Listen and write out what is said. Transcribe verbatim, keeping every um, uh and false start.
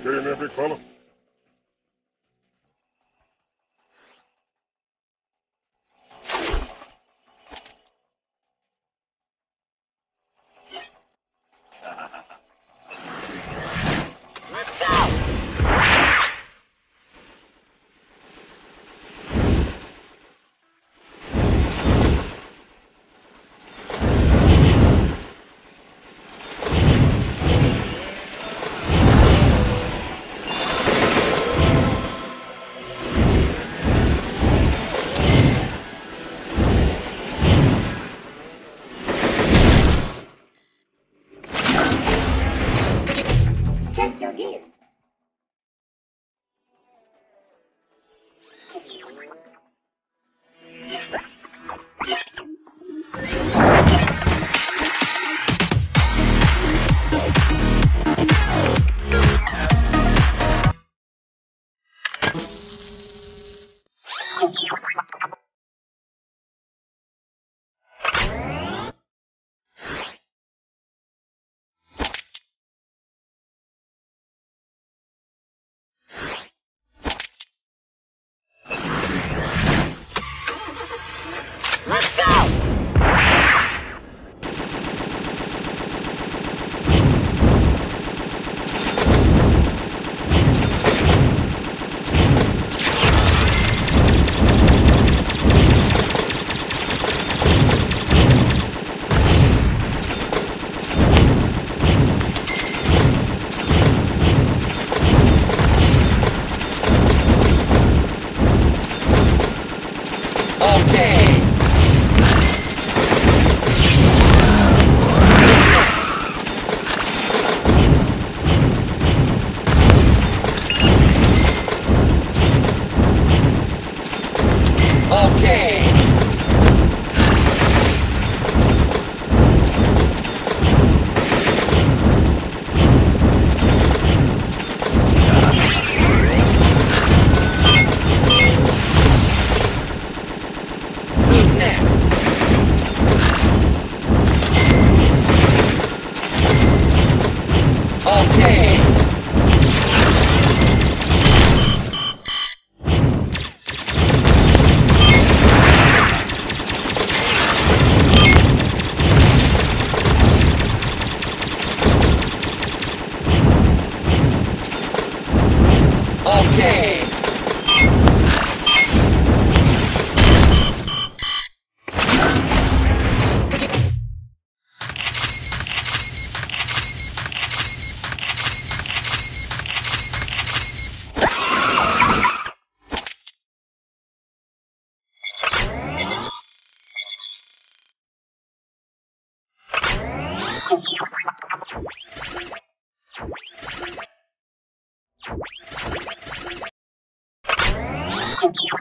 Okay, man, big fella. Thank you.